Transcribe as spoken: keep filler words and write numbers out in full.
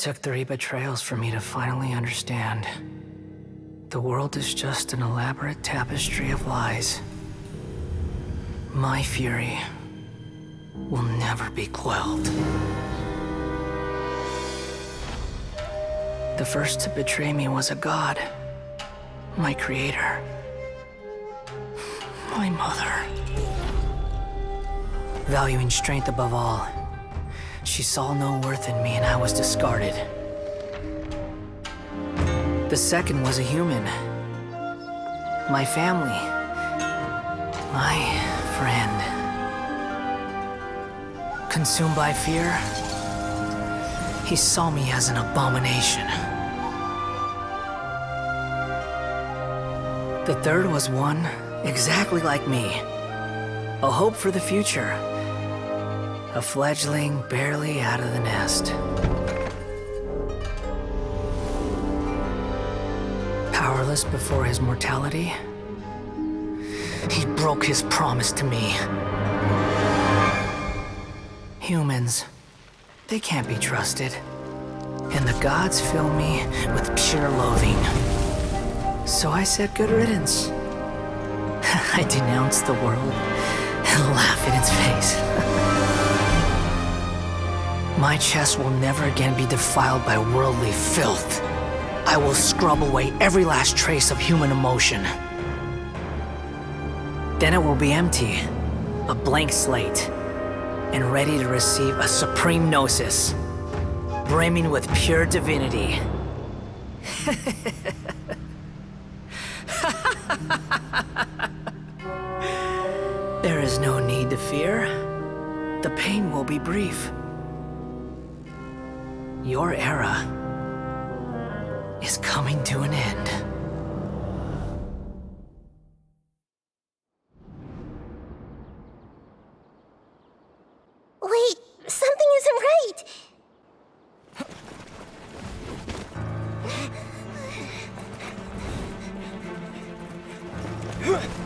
took three betrayals for me to finally understand. The world is just an elaborate tapestry of lies. My fury will never be quelled. The first to betray me was a god, my creator, my mother. Valuing strength above all, she saw no worth in me and I was discarded. The second was a human, my family, my friend. Consumed by fear, he saw me as an abomination. The third was one exactly like me, a hope for the future, a fledgling barely out of the nest. Powerless before his mortality, he broke his promise to me. Humans, they can't be trusted, and the gods fill me with pure loathing. So I said good riddance. I denounced the world and laughed in its face. My chest will never again be defiled by worldly filth. I will scrub away every last trace of human emotion. Then it will be empty, a blank slate, and ready to receive a supreme gnosis, brimming with pure divinity. There is no need to fear. The pain will be brief. Your era is coming to an end. Huh!